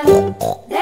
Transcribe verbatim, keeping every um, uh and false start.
banana.